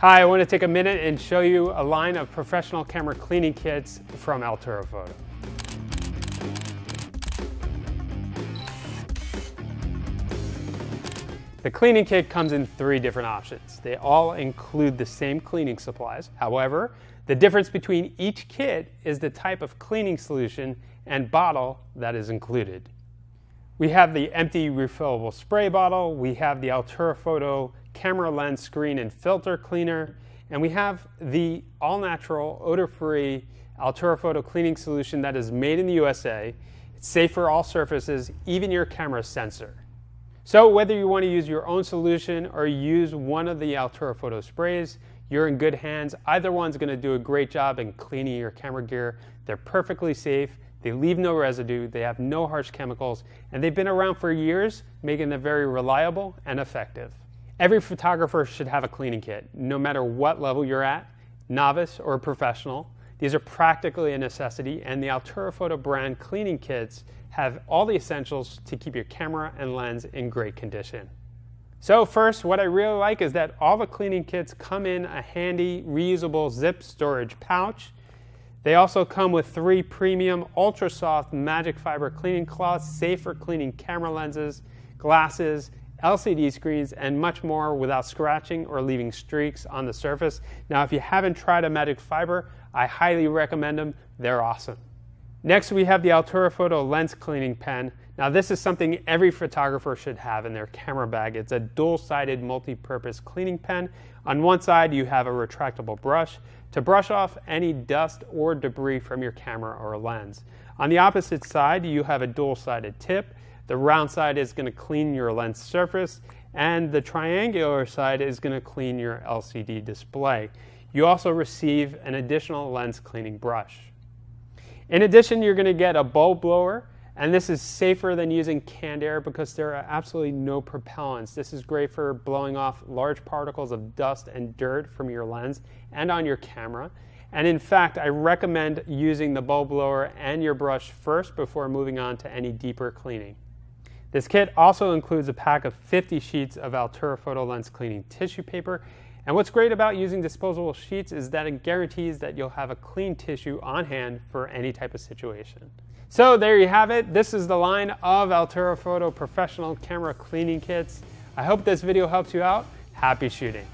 Hi, I want to take a minute and show you a line of professional camera cleaning kits from Altura Photo. The cleaning kit comes in three different options. They all include the same cleaning supplies. However, the difference between each kit is the type of cleaning solution and bottle that is included. We have the empty refillable spray bottle, we have the Altura Photo camera lens screen and filter cleaner, and we have the all-natural, odor-free Altura Photo cleaning solution that is made in the USA. It's safe for all surfaces, even your camera sensor. So whether you want to use your own solution or use one of the Altura Photo sprays, you're in good hands. Either one's going to do a great job in cleaning your camera gear. They're perfectly safe. They leave no residue, they have no harsh chemicals, and they've been around for years, making them very reliable and effective. Every photographer should have a cleaning kit, no matter what level you're at, novice or professional. These are practically a necessity, and the Altura Photo brand cleaning kits have all the essentials to keep your camera and lens in great condition. So first, what I really like is that all the cleaning kits come in a handy, reusable zip storage pouch. They also come with three premium ultra soft MagicFiber cleaning cloths, safe for cleaning camera lenses, glasses, LCD screens, and much more without scratching or leaving streaks on the surface. Now, if you haven't tried a MagicFiber, I highly recommend them. They're awesome. Next, we have the Altura Photo lens cleaning pen. Now, this is something every photographer should have in their camera bag. It's a dual-sided multi-purpose cleaning pen. On one side, you have a retractable brush to brush off any dust or debris from your camera or lens. On the opposite side, you have a dual-sided tip. The round side is going to clean your lens surface, and the triangular side is going to clean your LCD display. You also receive an additional lens cleaning brush. In addition, you're going to get a bowl blower, and this is safer than using canned air because there are absolutely no propellants. This is great for blowing off large particles of dust and dirt from your lens and on your camera. And in fact, I recommend using the bowl blower and your brush first before moving on to any deeper cleaning. This kit also includes a pack of 50 sheets of Altura Photo lens cleaning tissue paper. And what's great about using disposable sheets is that it guarantees that you'll have a clean tissue on hand for any type of situation. So there you have it. This is the line of Altura Photo professional camera cleaning kits. I hope this video helps you out. Happy shooting.